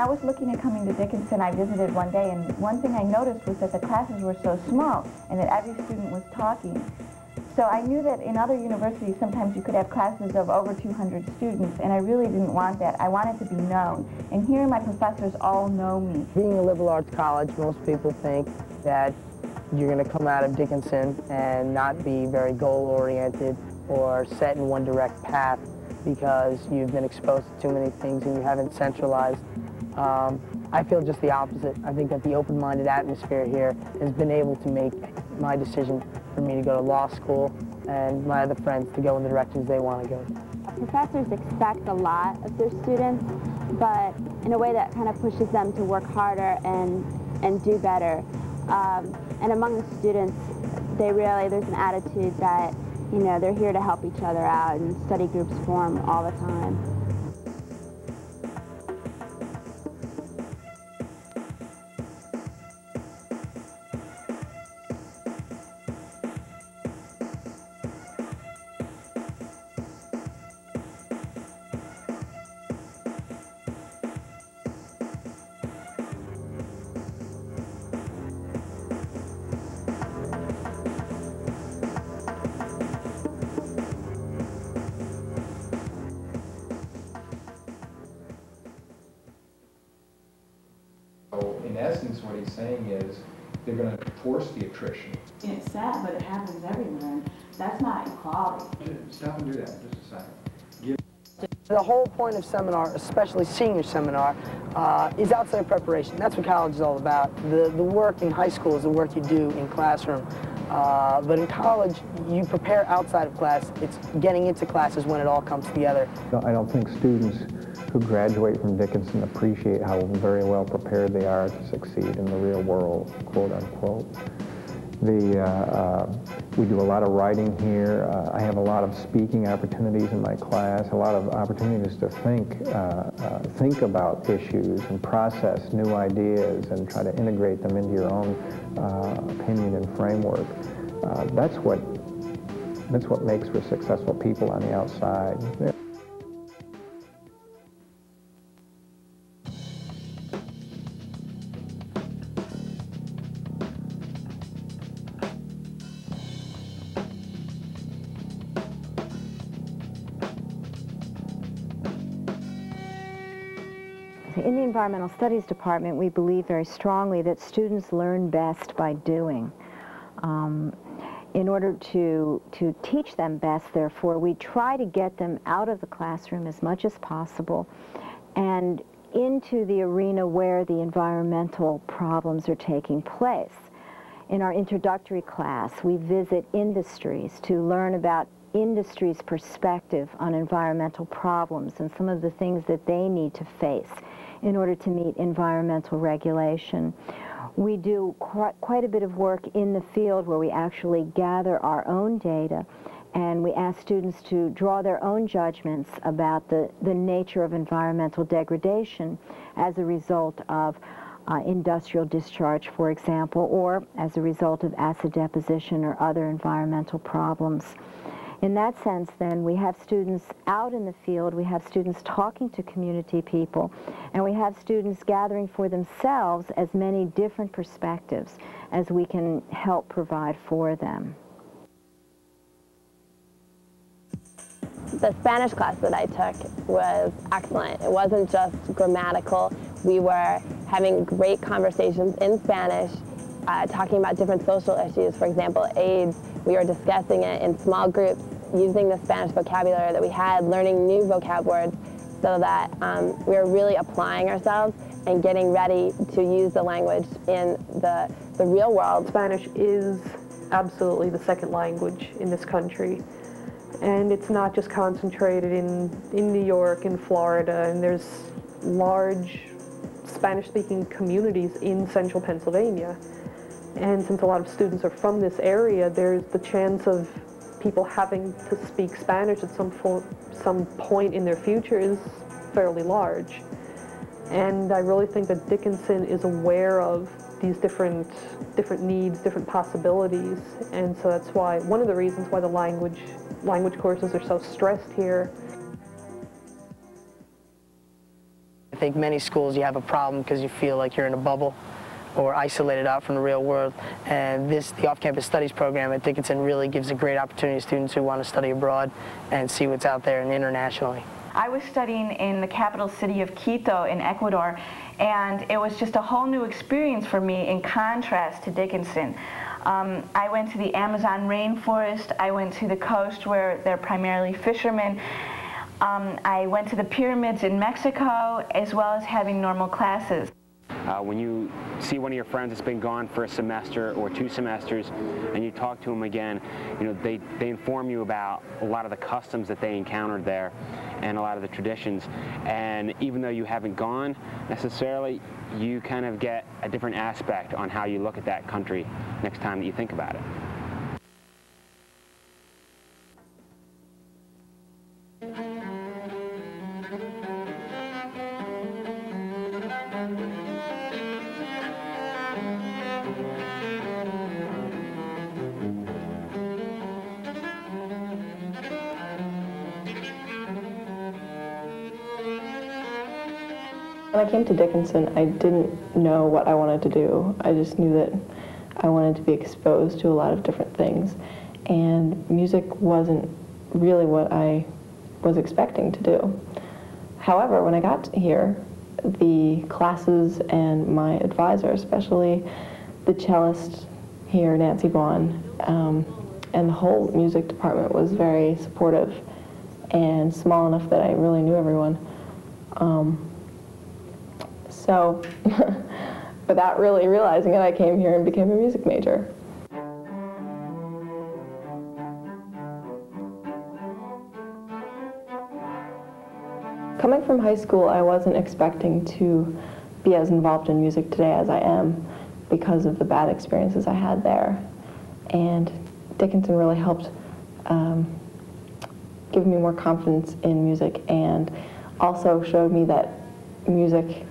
I was looking at coming to Dickinson, I visited one day, and one thing I noticed was that the classes were so small and that every student was talking. So I knew that in other universities sometimes you could have classes of over 200 students, and I really didn't want that. I wanted to be known, and here my professors all know me. Being a liberal arts college, most people think that you're going to come out of Dickinson and not be very goal-oriented or set in one direct path because you've been exposed to too many things and you haven't centralized. I feel just the opposite. I think that the open-minded atmosphere here has been able to make my decision for me to go to law school and my other friends to go in the directions they want to go. Professors expect a lot of their students, but in a way that kind of pushes them to work harder and do better. And among the students, there's an attitude that, you know, they're here to help each other out, and study groups form all the time. What he's saying is they're going to force the attrition. It's sad, but it happens everywhere, and that's not equality. Stop and do that in just a second. The whole point of seminar, especially senior seminar, is outside preparation. That's what college is all about. The work in high school is the work you do in classroom. But in college, you prepare outside of class. It's getting into classes when it all comes together. I don't think students who graduate from Dickinson appreciate how very well prepared they are to succeed in the real world, quote unquote. We do a lot of writing here. I have a lot of speaking opportunities in my class, a lot of opportunities to think about issues and process new ideas and try to integrate them into your own opinion and framework. That's what makes for successful people on the outside. In the Environmental Studies Department, we believe very strongly that students learn best by doing. In order to teach them best, therefore, we try to get them out of the classroom as much as possible and into the arena where the environmental problems are taking place. In our introductory class, we visit industries to learn about industry's perspective on environmental problems and some of the things that they need to face in order to meet environmental regulation. We do quite a bit of work in the field where we actually gather our own data, and we ask students to draw their own judgments about the nature of environmental degradation as a result of industrial discharge, for example, or as a result of acid deposition or other environmental problems. In that sense, then, we have students out in the field, we have students talking to community people, and we have students gathering for themselves as many different perspectives as we can help provide for them. The Spanish class that I took was excellent. It wasn't just grammatical. We were having great conversations in Spanish, talking about different social issues, for example, AIDS. We were discussing it in small groups, using the Spanish vocabulary that we had, learning new vocab words so that we were really applying ourselves and getting ready to use the language in the real world. Spanish is absolutely the second language in this country, and it's not just concentrated in New York and Florida, and there's large Spanish-speaking communities in central Pennsylvania. And since a lot of students are from this area, there's the chance of people having to speak Spanish at some point in their future is fairly large. And I really think that Dickinson is aware of these different needs, different possibilities, and so that's why one of the reasons why the language courses are so stressed here. think many schools you have a problem because you feel like you're in a bubble or isolated out from the real world. And this, the off-campus studies program at Dickinson, really gives a great opportunity to students who want to study abroad and see what's out there and internationally. I was studying in the capital city of Quito in Ecuador, and it was just a whole new experience for me in contrast to Dickinson. I went to the Amazon rainforest, I went to the coast where they're primarily fishermen, I went to the pyramids in Mexico, as well as having normal classes. When you see one of your friends that's been gone for a semester or 2 semesters and you talk to them again, you know, they inform you about a lot of the customs that they encountered there and a lot of the traditions. And even though you haven't gone necessarily, you kind of get a different aspect on how you look at that country next time that you think about it. When I came to Dickinson, I didn't know what I wanted to do. I just knew that I wanted to be exposed to a lot of different things, and music wasn't really what I was expecting to do. However, when I got here, the classes and my advisor, especially the cellist here, Nancy Vaughn, and the whole music department was very supportive and small enough that I really knew everyone. So, without really realizing it, I came here and became a music major. Coming from high school, I wasn't expecting to be as involved in music today as I am because of the bad experiences I had there. And Dickinson really helped give me more confidence in music, and also showed me that music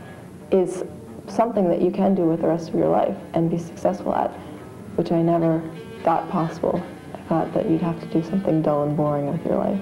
is something that you can do with the rest of your life and be successful at, which I never thought possible. I thought that you'd have to do something dull and boring with your life.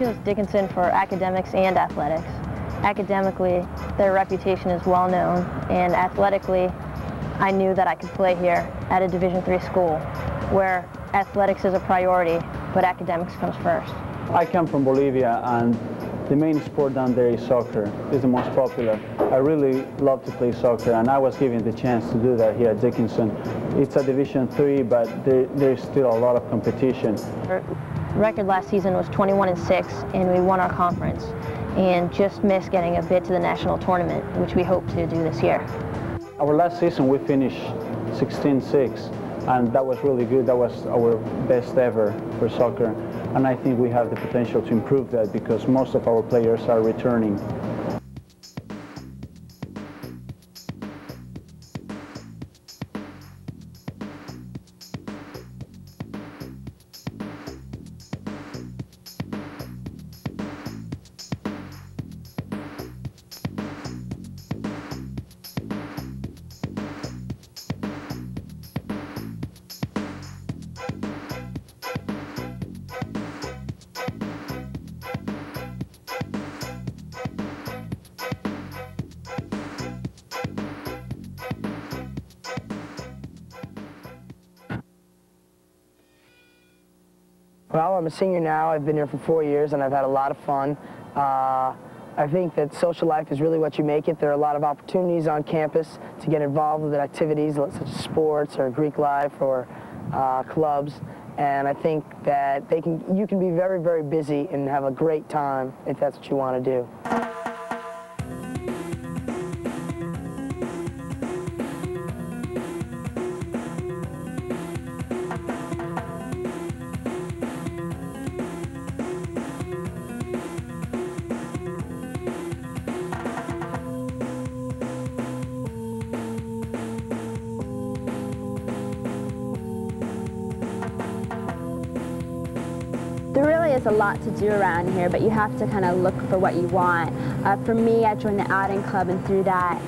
I chose Dickinson for academics and athletics. Academically, their reputation is well known, and athletically, I knew that I could play here at a Division III school where athletics is a priority, but academics comes first. I come from Bolivia, and the main sport down there is soccer. It's the most popular. I really love to play soccer, and I was given the chance to do that here at Dickinson. It's a Division III, but there's still a lot of competition. Record last season was 21-6, and we won our conference and just missed getting a bid to the national tournament, which we hope to do this year. Our last season we finished 16-6, and that was really good. That was our best ever for soccer, and I think we have the potential to improve that because most of our players are returning. Well, I'm a senior now. I've been here for 4 years, and I've had a lot of fun. I think that social life is really what you make it. There are a lot of opportunities on campus to get involved with activities such as sports or Greek life or clubs, and I think that you can be very, very busy and have a great time if that's what you want to do. a lot to do around here, but you have to kind of look for what you want. For me, I joined the Outing Club, and through that,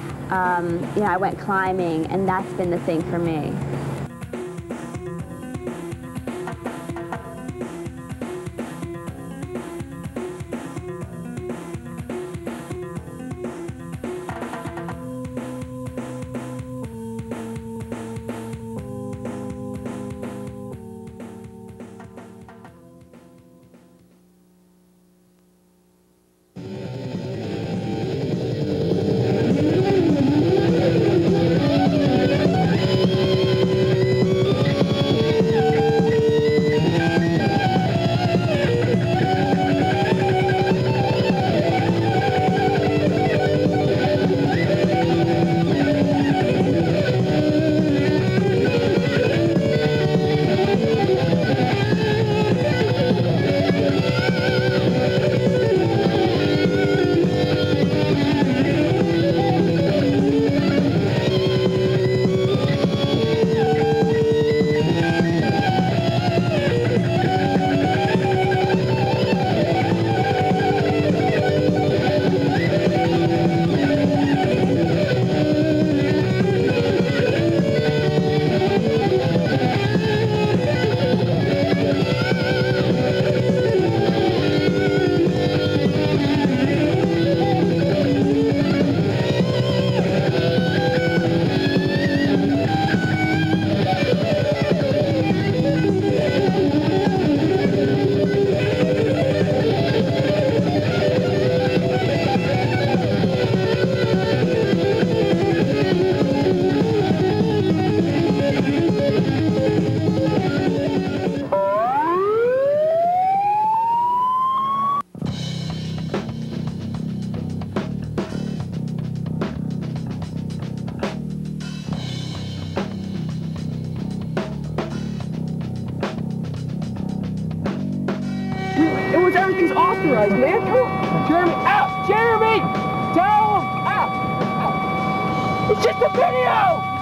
you know, I went climbing, and that's been the thing for me. Everything's authorized, man. Jeremy, out! Jeremy! Down! Out! It's just a video!